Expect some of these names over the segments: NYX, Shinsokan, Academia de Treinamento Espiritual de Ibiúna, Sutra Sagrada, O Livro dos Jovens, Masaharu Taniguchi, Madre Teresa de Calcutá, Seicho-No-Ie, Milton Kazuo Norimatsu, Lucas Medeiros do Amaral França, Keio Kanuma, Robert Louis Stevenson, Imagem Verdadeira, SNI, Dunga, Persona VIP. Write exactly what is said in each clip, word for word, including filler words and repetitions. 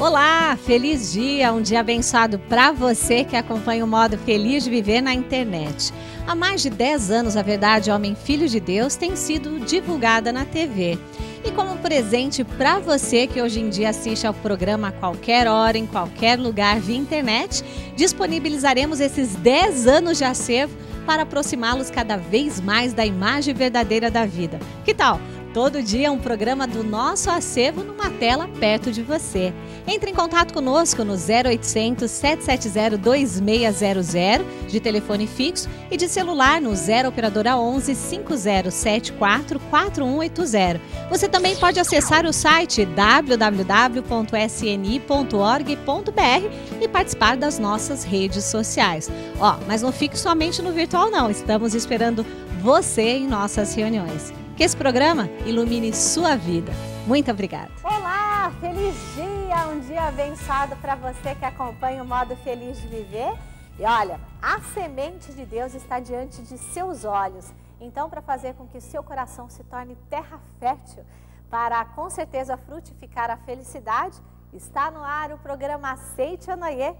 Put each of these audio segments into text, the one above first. Olá, feliz dia, um dia abençoado para você que acompanha o modo feliz de viver na internet. Há mais de dez anos, a verdade Homem Filho de Deus tem sido divulgada na T V. E como presente para você que hoje em dia assiste ao programa a qualquer hora, em qualquer lugar via internet, disponibilizaremos esses dez anos de acervo para aproximá-los cada vez mais da imagem verdadeira da vida. Que tal? Todo dia um programa do nosso acervo numa tela perto de você. Entre em contato conosco no zero oitocentos, sete sete zero, dois seis zero zero de telefone fixo e de celular no zero operadora onze, cinco zero sete quatro, quatro um oito zero. Você também pode acessar o site w w w ponto s n i ponto org ponto b r e participar das nossas redes sociais. Ó, oh, mas não fique somente no virtual não, estamos esperando você em nossas reuniões. Que esse programa ilumine sua vida. Muito obrigada. Olá, feliz dia, um dia abençoado para você que acompanha o modo feliz de viver. E olha, a semente de Deus está diante de seus olhos. Então, para fazer com que seu coração se torne terra fértil, para com certeza frutificar a felicidade, está no ar o programa Seicho-No-Ie,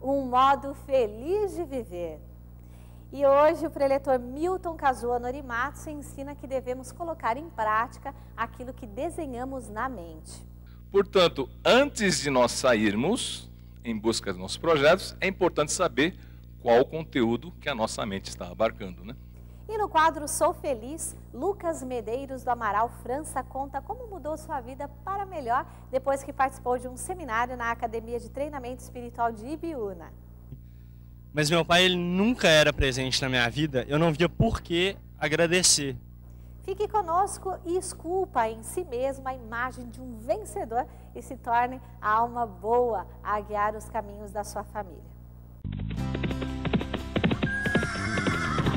um modo feliz de viver. E hoje o preletor Milton Kazuo Norimatsu ensina que devemos colocar em prática aquilo que desenhamos na mente. Portanto, antes de nós sairmos em busca dos nossos projetos, é importante saber qual o conteúdo que a nossa mente está abarcando, né? E no quadro Sou Feliz, Lucas Medeiros do Amaral França conta como mudou sua vida para melhor depois que participou de um seminário na Academia de Treinamento Espiritual de Ibiúna. Mas meu pai, ele nunca era presente na minha vida, eu não via por que agradecer. Fique conosco e esculpa em si mesmo a imagem de um vencedor e se torne a alma boa a guiar os caminhos da sua família.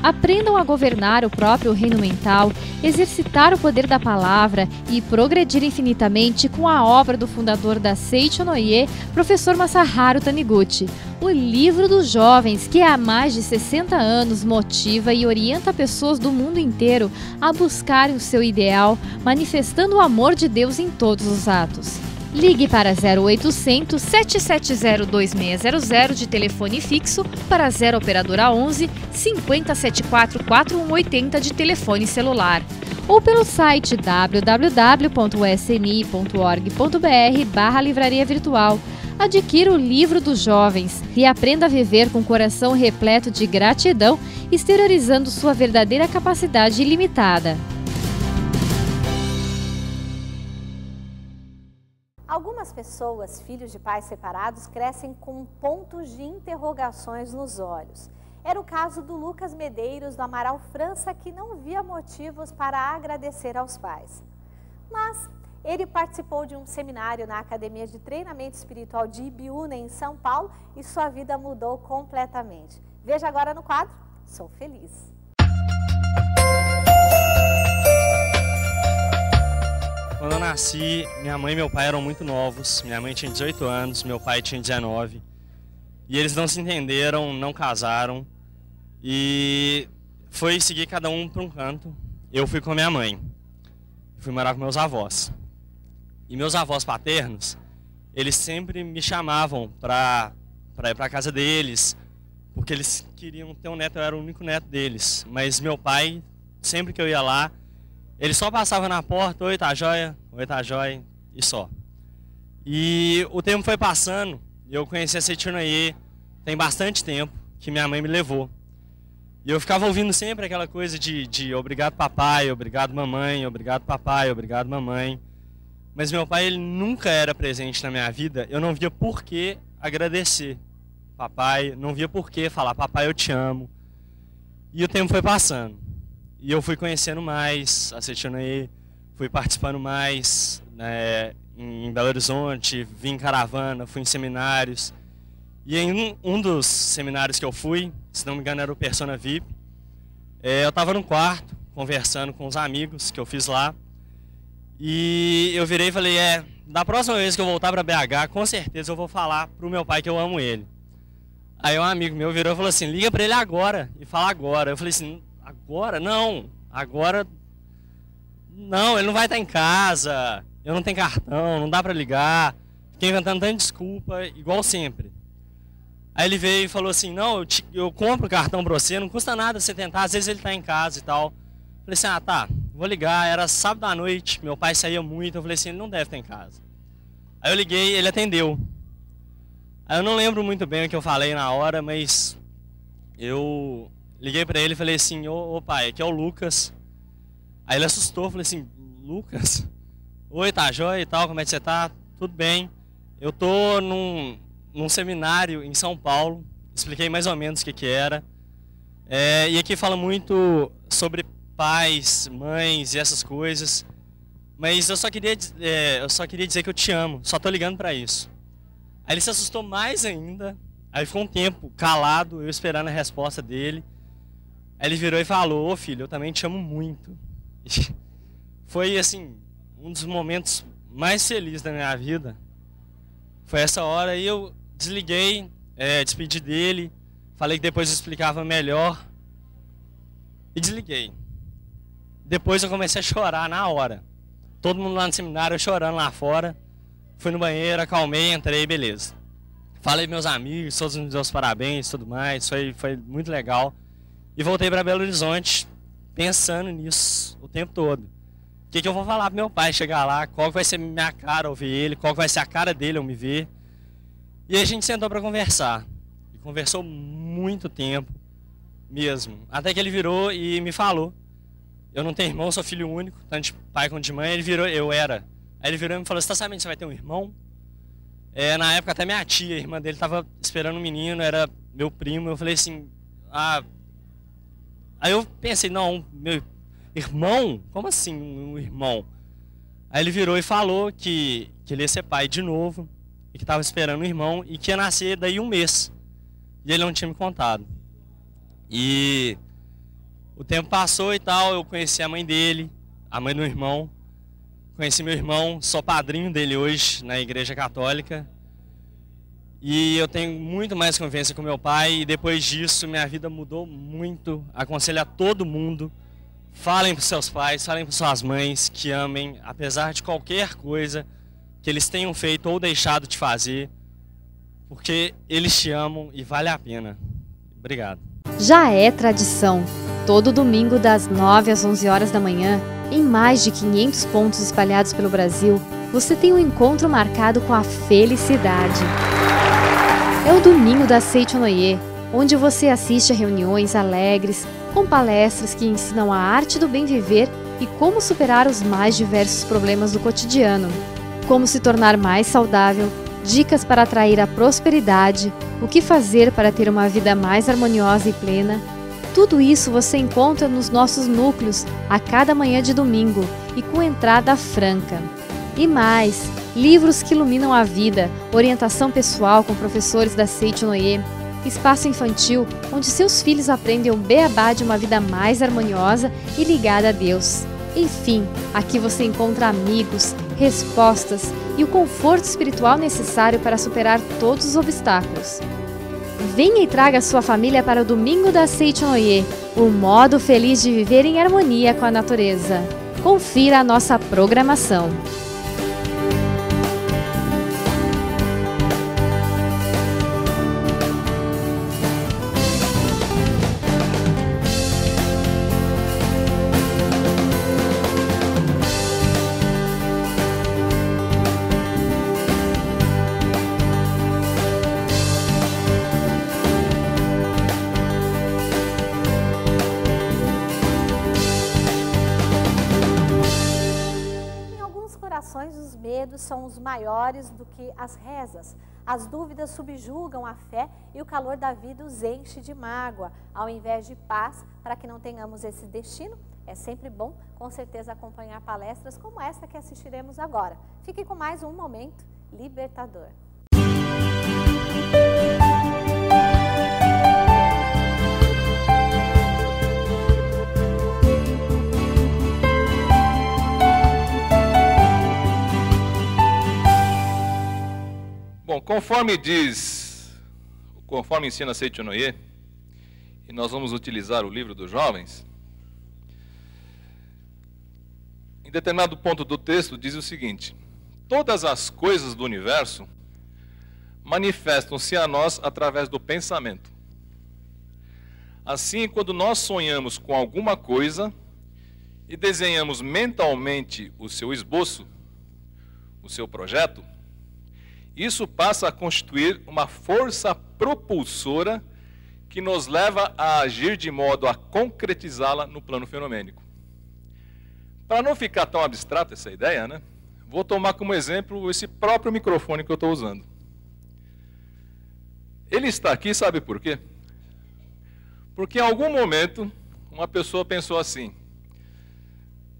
Aprendam a governar o próprio reino mental, exercitar o poder da palavra e progredir infinitamente com a obra do fundador da Seicho-No-Ie, professor Masaharu Taniguchi. O Livro dos Jovens, que há mais de sessenta anos motiva e orienta pessoas do mundo inteiro a buscarem o seu ideal, manifestando o amor de Deus em todos os atos. Ligue para zero oitocentos, sete sete zero, dois seis zero zero de telefone fixo, para zero operadora onze, cinco zero sete quatro, quatro um oito zero de telefone celular. Ou pelo site w w w ponto s n i ponto org ponto b r barra livraria virtual. Adquira o Livro dos Jovens e aprenda a viver com o coração repleto de gratidão, exteriorizando sua verdadeira capacidade ilimitada. Algumas pessoas, filhos de pais separados, crescem com pontos de interrogações nos olhos. Era o caso do Lucas Medeiros do Amaral França, que não via motivos para agradecer aos pais. Mas ele participou de um seminário na Academia de Treinamento Espiritual de Ibiúna, em São Paulo, e sua vida mudou completamente. Veja agora no quadro Sou Feliz. Quando eu nasci, minha mãe e meu pai eram muito novos. Minha mãe tinha dezoito anos, meu pai tinha dezenove. E eles não se entenderam, não casaram. E foi seguir cada um para um canto. Eu fui com a minha mãe. Fui morar com meus avós. E meus avós paternos, eles sempre me chamavam para ir para a casa deles, porque eles queriam ter um neto, eu era o único neto deles. Mas meu pai, sempre que eu ia lá, ele só passava na porta, oi, tá joia, oi, tá joia, e só. E o tempo foi passando, eu conheci a Seicho-No-Ie tem bastante tempo, que minha mãe me levou. E eu ficava ouvindo sempre aquela coisa de, de obrigado papai, obrigado mamãe, obrigado papai, obrigado mamãe. Mas meu pai, ele nunca era presente na minha vida, eu não via por que agradecer papai, não via por que falar papai, eu te amo. E o tempo foi passando. E eu fui conhecendo mais, assistindo aí, fui participando mais, né, em Belo Horizonte, vim em caravana, fui em seminários. E em um, um dos seminários que eu fui, se não me engano era o Persona V I P, é, eu estava no quarto, conversando com os amigos que eu fiz lá. E eu virei e falei, é, da próxima vez que eu voltar para B H, com certeza eu vou falar pro meu pai que eu amo ele. Aí um amigo meu virou e falou assim, liga para ele agora e fala agora. Eu falei assim... Agora? Não. Agora... Não, ele não vai estar em casa. Eu não tenho cartão, não dá para ligar. Fiquei inventando tanta desculpa, igual sempre. Aí ele veio e falou assim, não, eu, te, eu compro o cartão pra você, não custa nada você tentar, às vezes ele tá em casa e tal. Falei assim, ah tá, vou ligar, era sábado à noite, meu pai saía muito, eu falei assim, ele não deve estar em casa. Aí eu liguei, ele atendeu. Aí eu não lembro muito bem o que eu falei na hora, mas eu liguei pra ele e falei assim, ô, ô pai, aqui é o Lucas. Aí ele assustou, falei assim, Lucas? Oi, tá joia e tal, como é que você tá? Tudo bem. Eu tô num... num seminário em São Paulo, expliquei mais ou menos o que que era. É, e aqui fala muito sobre pais, mães e essas coisas, mas eu só queria, é, eu só queria dizer que eu te amo, só tô ligando pra isso. Aí ele se assustou mais ainda, aí ficou um tempo calado, eu esperando a resposta dele. Aí ele virou e falou, ô filho, eu também te amo muito. E foi assim, um dos momentos mais felizes da minha vida, foi essa hora. E eu desliguei, é, despedi dele, falei que depois eu explicava melhor e desliguei. Depois eu comecei a chorar na hora. Todo mundo lá no seminário, eu chorando lá fora. Fui no banheiro, acalmei, entrei, beleza. Falei meus amigos, todos me deram os parabéns e tudo mais, foi, foi muito legal. E voltei para Belo Horizonte pensando nisso o tempo todo. O que que eu vou falar pro meu pai chegar lá, qual que vai ser minha cara ao ver ele, qual que vai ser a cara dele ao me ver. E a gente sentou para conversar. E conversou muito tempo mesmo. Até que ele virou e me falou. Eu não tenho irmão, sou filho único, tanto de pai quanto de mãe. Ele virou, eu era. Aí ele virou e me falou, você tá sabendo que você vai ter um irmão? É, na época até minha tia, a irmã dele, tava esperando um menino, era meu primo. Eu falei assim, ah... Aí eu pensei, não, meu irmão? Como assim um irmão? Aí ele virou e falou que, que ele ia ser pai de novo, e que estava esperando um irmão, e que ia nascer daí um mês. E ele não tinha me contado. E o tempo passou e tal, eu conheci a mãe dele, a mãe do meu irmão. Conheci meu irmão, sou padrinho dele hoje na Igreja Católica. E eu tenho muito mais convivência com meu pai, e depois disso minha vida mudou muito. Aconselho a todo mundo, falem para seus pais, falem para suas mães que amem, apesar de qualquer coisa que eles tenham feito ou deixado de fazer, porque eles te amam e vale a pena. Obrigado. Já é tradição. Todo domingo das nove às onze horas da manhã, em mais de quinhentos pontos espalhados pelo Brasil, você tem um encontro marcado com a felicidade. É o domingo da Seicho-No-Ie, onde você assiste a reuniões alegres, com palestras que ensinam a arte do bem viver e como superar os mais diversos problemas do cotidiano. Como se tornar mais saudável, dicas para atrair a prosperidade, o que fazer para ter uma vida mais harmoniosa e plena. Tudo isso você encontra nos nossos núcleos a cada manhã de domingo e com entrada franca. E mais, livros que iluminam a vida, orientação pessoal com professores da Seicho-No-Ie, espaço infantil onde seus filhos aprendem o beabá de uma vida mais harmoniosa e ligada a Deus. Enfim, aqui você encontra amigos, respostas e o conforto espiritual necessário para superar todos os obstáculos. Venha e traga sua família para o Domingo da Seicho-No-Ie, o modo feliz de viver em harmonia com a natureza. Confira a nossa programação. Os medos são os maiores do que as rezas. As dúvidas subjugam a fé e o calor da vida os enche de mágoa, ao invés de paz, para que não tenhamos esse destino. É sempre bom, com certeza, acompanhar palestras como esta que assistiremos agora. Fique com mais um momento libertador. Bom, conforme diz, conforme ensina Seicho-No-Ie, e nós vamos utilizar o livro dos jovens, em determinado ponto do texto diz o seguinte, Todas as coisas do universo manifestam-se a nós através do pensamento. Assim, quando nós sonhamos com alguma coisa e desenhamos mentalmente o seu esboço, o seu projeto, isso passa a constituir uma força propulsora que nos leva a agir de modo a concretizá-la no plano fenomênico. Para não ficar tão abstrata essa ideia, né, vou tomar como exemplo esse próprio microfone que eu estou usando. Ele está aqui, sabe por quê? Porque em algum momento uma pessoa pensou assim: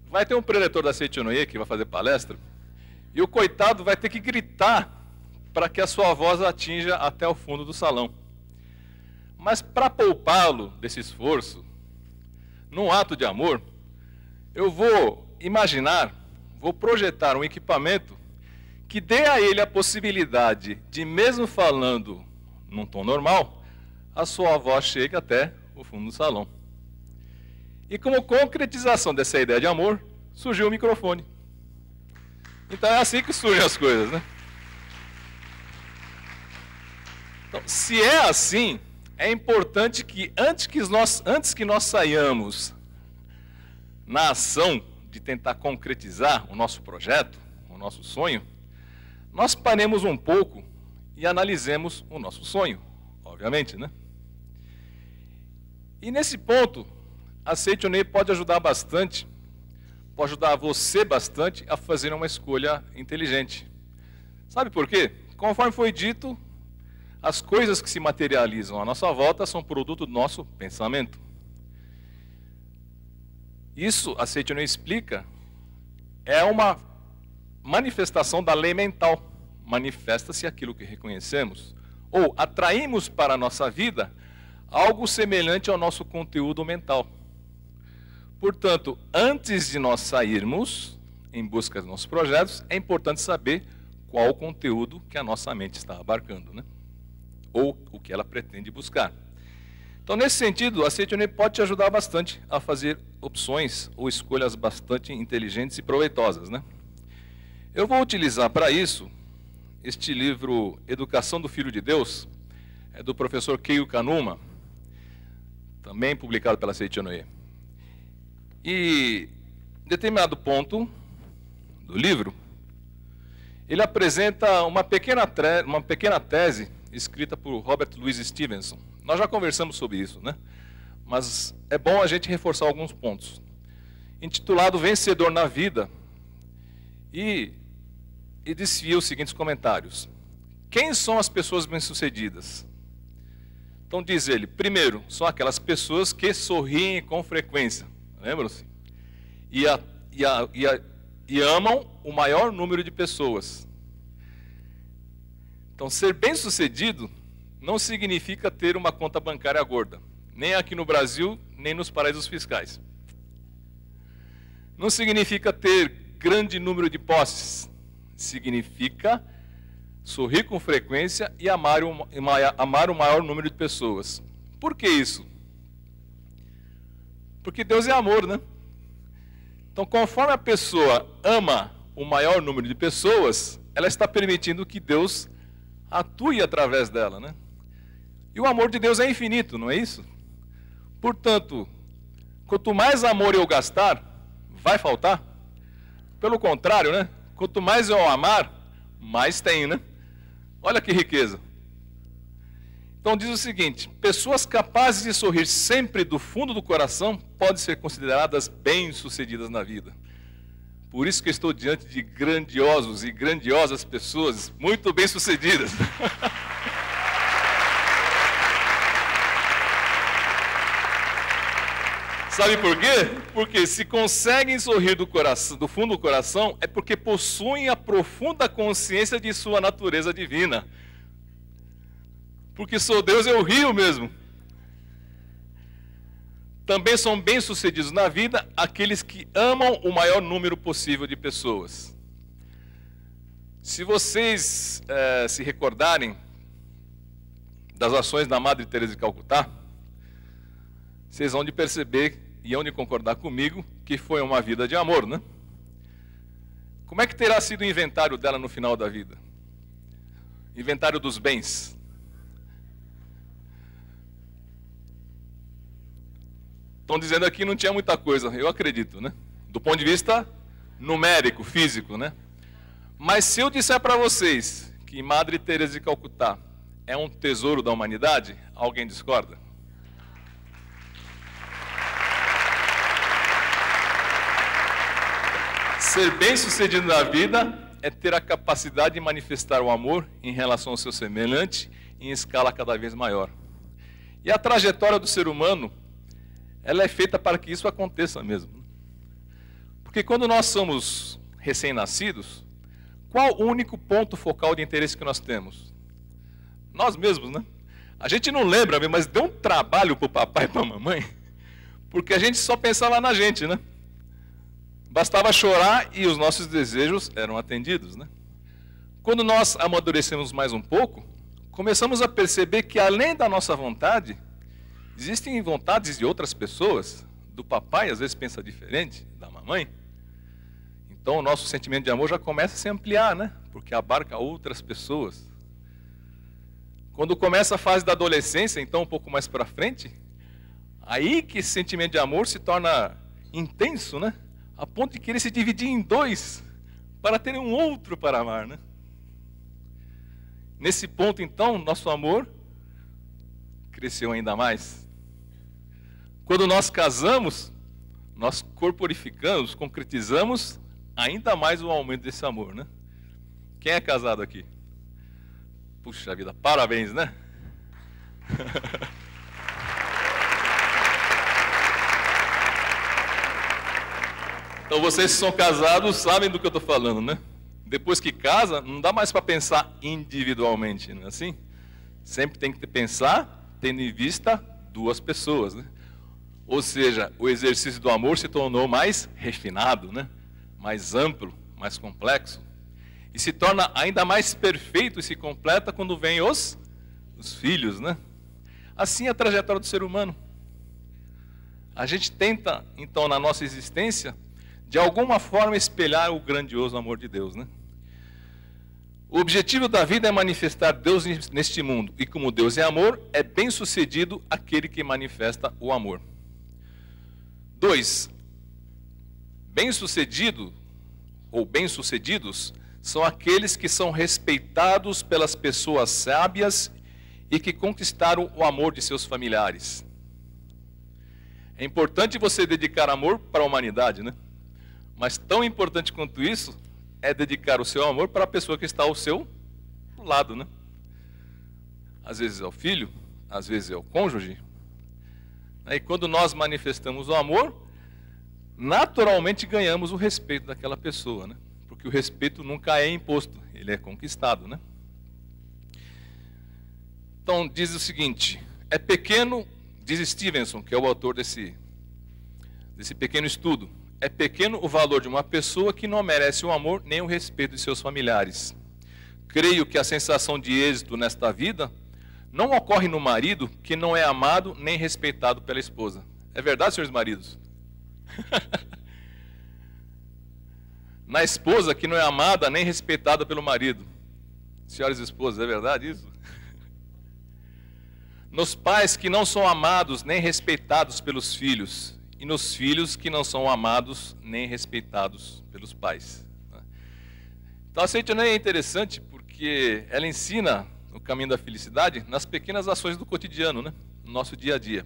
vai ter um preletor da Seicho-No-Ie que vai fazer palestra e o coitado vai ter que gritar para que a sua voz atinja até o fundo do salão. Mas para poupá-lo desse esforço, num ato de amor, eu vou imaginar, vou projetar um equipamento que dê a ele a possibilidade de, mesmo falando num tom normal, a sua voz chega até o fundo do salão. E como concretização dessa ideia de amor, surgiu o microfone. Então é assim que surgem as coisas, né? Então, se é assim, é importante que antes que nós, antes que nós saiamos na ação de tentar concretizar o nosso projeto, o nosso sonho, nós paremos um pouco e analisemos o nosso sonho, obviamente, né? E nesse ponto, a Seicho-No-Ie pode ajudar bastante, pode ajudar você bastante a fazer uma escolha inteligente. Sabe por quê? Conforme foi dito, as coisas que se materializam à nossa volta são produto do nosso pensamento. Isso, a Seicho-No-Ie explica, é uma manifestação da lei mental. Manifesta-se aquilo que reconhecemos, ou atraímos para a nossa vida algo semelhante ao nosso conteúdo mental. Portanto, antes de nós sairmos em busca dos nossos projetos, é importante saber qual o conteúdo que a nossa mente está abarcando, né? Ou o que ela pretende buscar. Então, nesse sentido, a Seicho-No-Ie pode te ajudar bastante a fazer opções ou escolhas bastante inteligentes e proveitosas, né? Eu vou utilizar para isso este livro Educação do Filho de Deus, é do professor Keio Kanuma, também publicado pela Seicho-No-Ie. E, em determinado ponto do livro, ele apresenta uma pequena, uma pequena tese escrita por Robert Louis Stevenson. Nós já conversamos sobre isso, né? Mas é bom a gente reforçar alguns pontos. Intitulado Vencedor na Vida, e, e desfia os seguintes comentários. Quem são as pessoas bem-sucedidas? Então diz ele, primeiro, são aquelas pessoas que sorriem com frequência, lembram-se? E, a, e, a, e, a, e amam o maior número de pessoas. Então, ser bem-sucedido não significa ter uma conta bancária gorda, nem aqui no Brasil, nem nos paraísos fiscais. Não significa ter grande número de posses, significa sorrir com frequência e amar o, amar o maior número de pessoas. Por que isso? Porque Deus é amor, né? Então, conforme a pessoa ama o maior número de pessoas, ela está permitindo que Deus atue através dela, né? E o amor de Deus é infinito, não é isso? Portanto, quanto mais amor eu gastar, vai faltar? Pelo contrário, né? Quanto mais eu amar, mais tem, né? Olha que riqueza. Então diz o seguinte, pessoas capazes de sorrir sempre do fundo do coração podem ser consideradas bem-sucedidas na vida. Por isso que eu estou diante de grandiosos e grandiosas pessoas, muito bem-sucedidas. Sabe por quê? Porque se conseguem sorrir do coração, do fundo do coração, é porque possuem a profunda consciência de sua natureza divina. Porque sou Deus, eu rio mesmo. Também são bem-sucedidos na vida aqueles que amam o maior número possível de pessoas. Se vocês eh, se recordarem das ações da Madre Teresa de Calcutá, vocês vão de perceber e vão de concordar comigo que foi uma vida de amor, né? Como é que terá sido o inventário dela no final da vida? Inventário dos bens. Estão dizendo aqui que não tinha muita coisa, eu acredito, né? Do ponto de vista numérico, físico, né? Mas se eu disser para vocês que Madre Teresa de Calcutá é um tesouro da humanidade, alguém discorda? Ser bem-sucedido na vida é ter a capacidade de manifestar o amor em relação ao seu semelhante em escala cada vez maior. E a trajetória do ser humano, ela é feita para que isso aconteça mesmo. Porque quando nós somos recém-nascidos, qual o único ponto focal de interesse que nós temos? Nós mesmos, né? A gente não lembra, mas deu um trabalho para o papai e para a mamãe, porque a gente só pensava na gente, né? Bastava chorar e os nossos desejos eram atendidos, né? Quando nós amadurecemos mais um pouco, começamos a perceber que além da nossa vontade, existem vontades de outras pessoas, do papai às vezes pensa diferente, da mamãe. Então o nosso sentimento de amor já começa a se ampliar, né? Porque abarca outras pessoas. Quando começa a fase da adolescência, então um pouco mais para frente, aí que esse sentimento de amor se torna intenso, né? A ponto de querer se dividir em dois para ter um outro para amar, né? Nesse ponto, então, nosso amor cresceu ainda mais. Quando nós casamos, nós corporificamos, concretizamos ainda mais o aumento desse amor, né? Quem é casado aqui? Puxa vida, parabéns, né? Então vocês que são casados sabem do que eu estou falando, né? Depois que casa, não dá mais para pensar individualmente, não é assim? Sempre tem que pensar tendo em vista duas pessoas, né? Ou seja, o exercício do amor se tornou mais refinado, né? Mais amplo, mais complexo. E se torna ainda mais perfeito e se completa quando vem os, os filhos, né? Assim é a trajetória do ser humano. A gente tenta, então, na nossa existência, de alguma forma espelhar o grandioso amor de Deus, né? O objetivo da vida é manifestar Deus neste mundo. E como Deus é amor, é bem-sucedido aquele que manifesta o amor. Dois, bem-sucedido ou bem-sucedidos são aqueles que são respeitados pelas pessoas sábias e que conquistaram o amor de seus familiares. É importante você dedicar amor para a humanidade, né? Mas tão importante quanto isso é dedicar o seu amor para a pessoa que está ao seu lado, né? Às vezes é o filho, às vezes é o cônjuge. E quando nós manifestamos o amor, naturalmente ganhamos o respeito daquela pessoa, né? Porque o respeito nunca é imposto, ele é conquistado, né? Então diz o seguinte, é pequeno, diz Stevenson, que é o autor desse, desse pequeno estudo, é pequeno o valor de uma pessoa que não merece o amor nem o respeito de seus familiares. Creio que a sensação de êxito nesta vida não ocorre no marido que não é amado nem respeitado pela esposa. É verdade, senhores maridos? Na esposa que não é amada nem respeitada pelo marido. Senhoras esposas, é verdade isso? Nos pais que não são amados nem respeitados pelos filhos. E nos filhos que não são amados nem respeitados pelos pais. Então a Seicho-No-Ie é interessante porque ela ensina o caminho da felicidade nas pequenas ações do cotidiano, né? No nosso dia a dia.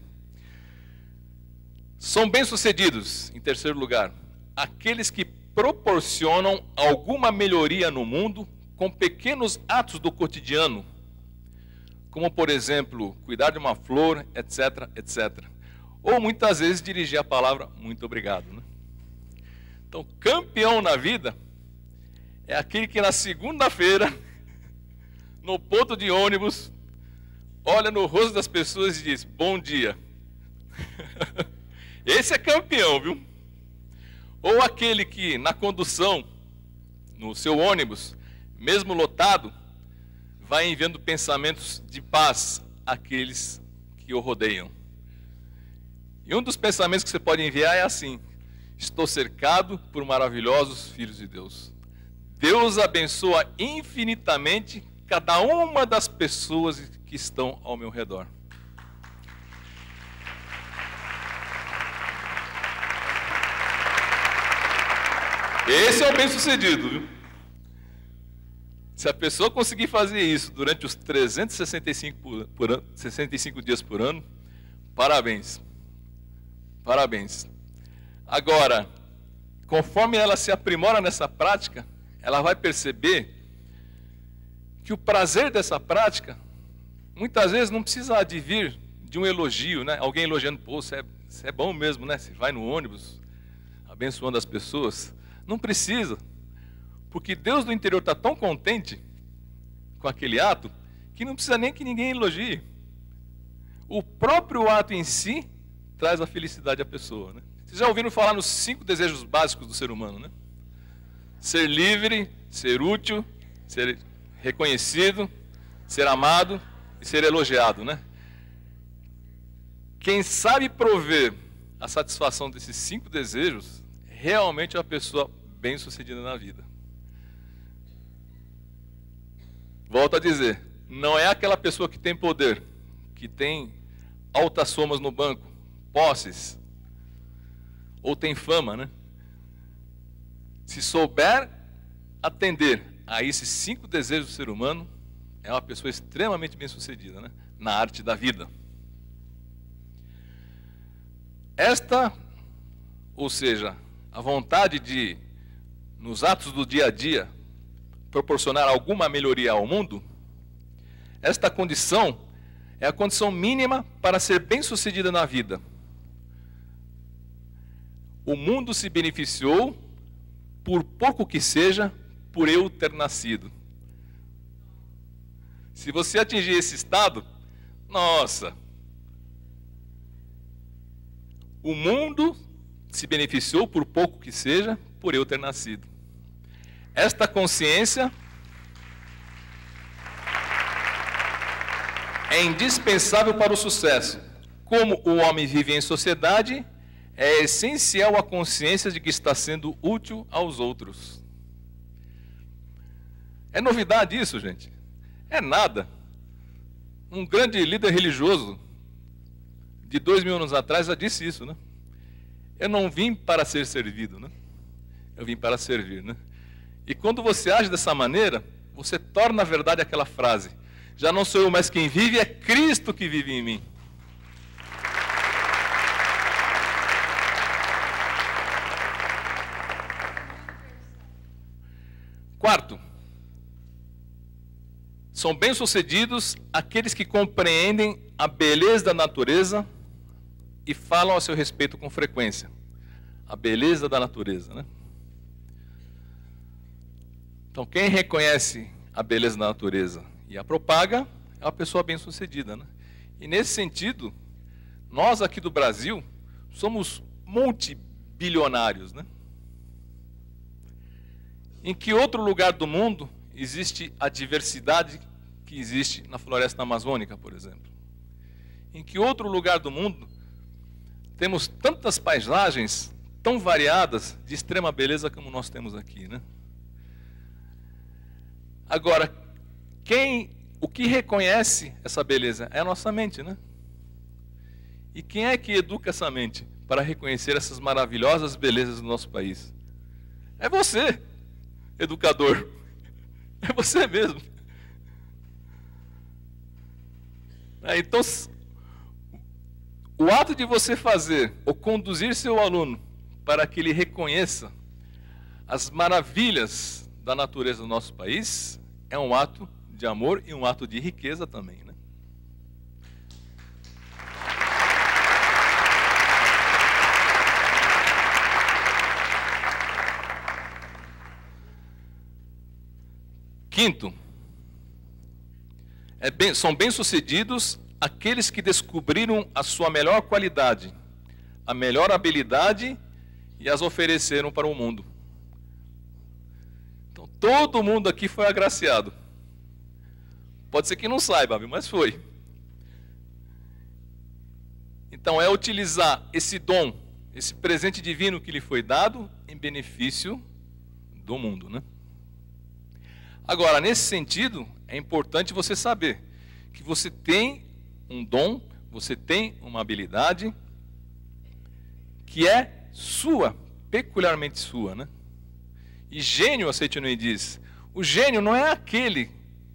São bem-sucedidos, em terceiro lugar, aqueles que proporcionam alguma melhoria no mundo com pequenos atos do cotidiano, como por exemplo, cuidar de uma flor, etc, etcétera. Ou muitas vezes dirigir a palavra muito obrigado, né? Então, campeão na vida é aquele que na segunda-feira, no ponto de ônibus, olha no rosto das pessoas e diz, bom dia. Esse é campeão, viu? Ou aquele que na condução, no seu ônibus, mesmo lotado, vai enviando pensamentos de paz àqueles que o rodeiam. E um dos pensamentos que você pode enviar é assim, estou cercado por maravilhosos filhos de Deus. Deus abençoa infinitamente cada uma das pessoas que estão ao meu redor. Esse é o bem-sucedido, viu? Se a pessoa conseguir fazer isso durante os trezentos e sessenta e cinco dias por ano, parabéns. Parabéns. Agora, conforme ela se aprimora nessa prática, ela vai perceber que o prazer dessa prática, muitas vezes não precisa advir de um elogio, né? Alguém elogiando, pô, você é, você é bom mesmo, né? Você vai no ônibus abençoando as pessoas. Não precisa, porque Deus do interior está tão contente com aquele ato, que não precisa nem que ninguém elogie. O próprio ato em si traz a felicidade à pessoa, né? Vocês já ouviram falar nos cinco desejos básicos do ser humano, né? Ser livre, ser útil, ser reconhecido, ser amado e ser elogiado, né? Quem sabe prover a satisfação desses cinco desejos, realmente é uma pessoa bem-sucedida na vida. Volto a dizer, não é aquela pessoa que tem poder, que tem altas somas no banco, posses, ou tem fama, né? Se souber atender a esses cinco desejos do ser humano, é uma pessoa extremamente bem-sucedida, né? Na arte da vida. Esta, ou seja, a vontade de, nos atos do dia a dia, proporcionar alguma melhoria ao mundo, esta condição é a condição mínima para ser bem-sucedida na vida. O mundo se beneficiou, por pouco que seja, por eu ter nascido. Se você atingir esse estado, nossa, o mundo se beneficiou, por pouco que seja, por eu ter nascido. Esta consciência é indispensável para o sucesso. Como o homem vive em sociedade, é essencial a consciência de que está sendo útil aos outros. É novidade isso, gente? É nada. Um grande líder religioso de dois mil anos atrás já disse isso, né? Eu não vim para ser servido, né? Eu vim para servir, né? E quando você age dessa maneira, você torna a verdade aquela frase. Já não sou eu mais quem vive, é Cristo que vive em mim. Quarto, são bem-sucedidos aqueles que compreendem a beleza da natureza e falam a seu respeito com frequência. A beleza da natureza, né? Então, quem reconhece a beleza da natureza e a propaga é uma pessoa bem-sucedida, né? E nesse sentido, nós aqui do Brasil somos multibilionários, né? Em que outro lugar do mundo existe a diversidade que existe na floresta amazônica, por exemplo? Em que outro lugar do mundo temos tantas paisagens tão variadas, de extrema beleza como nós temos aqui, né? Agora, quem, o que reconhece essa beleza é a nossa mente, né? E quem é que educa essa mente para reconhecer essas maravilhosas belezas do nosso país? É você! Educador, é você mesmo. É, então, o ato de você fazer ou conduzir seu aluno para que ele reconheça as maravilhas da natureza do nosso país é um ato de amor e um ato de riqueza também, né? Quinto, é bem, são bem-sucedidos aqueles que descobriram a sua melhor qualidade, a melhor habilidade e as ofereceram para o mundo. Então, todo mundo aqui foi agraciado. Pode ser que não saiba, mas foi. Então, é utilizar esse dom, esse presente divino que lhe foi dado em benefício do mundo, né? Agora, nesse sentido, é importante você saber que você tem um dom, você tem uma habilidade que é sua, peculiarmente sua, né? E gênio, a Seicho-No-Ie diz, o gênio não é aquele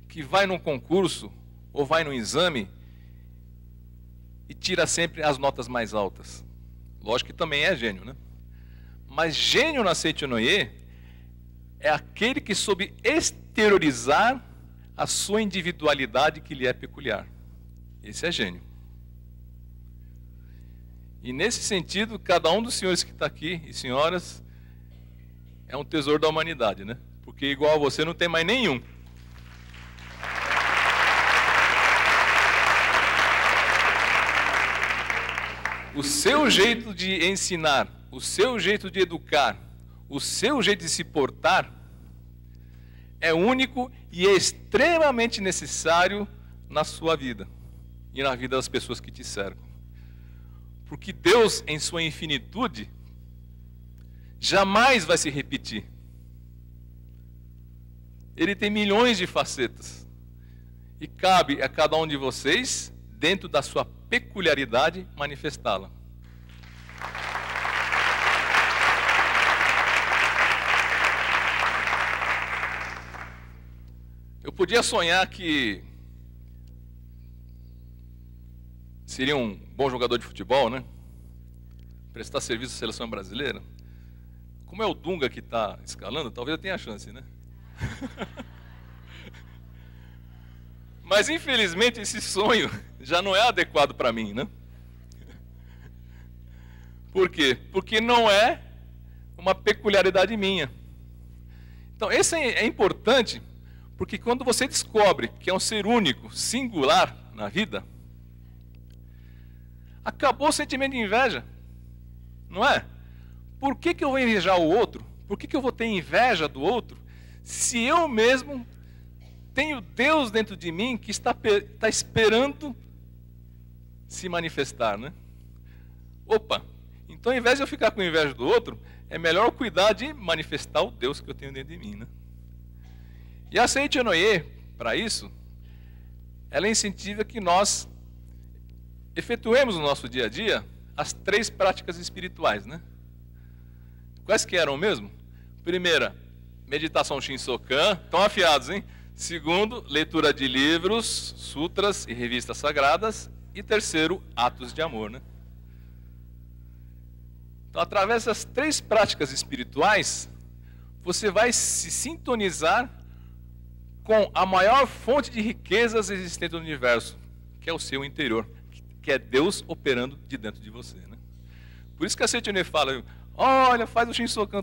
que vai num concurso ou vai num exame e tira sempre as notas mais altas. Lógico que também é gênio, né? Mas gênio na Seicho-No-Ie é aquele que soube exteriorizar a sua individualidade que lhe é peculiar. Esse é gênio. E nesse sentido, cada um dos senhores que está aqui, e senhoras, é um tesouro da humanidade, né? Porque igual a você não tem mais nenhum. O seu jeito de ensinar, o seu jeito de educar, o seu jeito de se portar é único e é extremamente necessário na sua vida e na vida das pessoas que te cercam. Porque Deus, em sua infinitude, jamais vai se repetir. Ele tem milhões de facetas. E cabe a cada um de vocês, dentro da sua peculiaridade, manifestá-la. Eu podia sonhar que seria um bom jogador de futebol, né? Prestar serviço à seleção brasileira. Como é o Dunga que está escalando, talvez eu tenha chance, né? Mas infelizmente esse sonho já não é adequado para mim, né? Por quê? Porque não é uma peculiaridade minha. Então, esse é importante, porque quando você descobre que é um ser único, singular na vida, acabou o sentimento de inveja, não é? Por que que eu vou invejar o outro? Por que que eu vou ter inveja do outro? Se eu mesmo tenho Deus dentro de mim que está, está esperando se manifestar, né? Opa, então ao invés de eu ficar com inveja do outro, é melhor eu cuidar de manifestar o Deus que eu tenho dentro de mim, né? E a Seicho-No-Ie, para isso, ela incentiva que nós efetuemos no nosso dia a dia as três práticas espirituais, né? Quais que eram mesmo? Primeira, meditação Shinsokan, estão afiados, hein? Segundo, leitura de livros, sutras e revistas sagradas. E terceiro, atos de amor, né? Então, através dessas três práticas espirituais, você vai se sintonizar com a maior fonte de riquezas existente no universo, que é o seu interior, que é Deus operando de dentro de você, né? Por isso que a Seicho-No-Ie fala, olha, faz o Shinsokan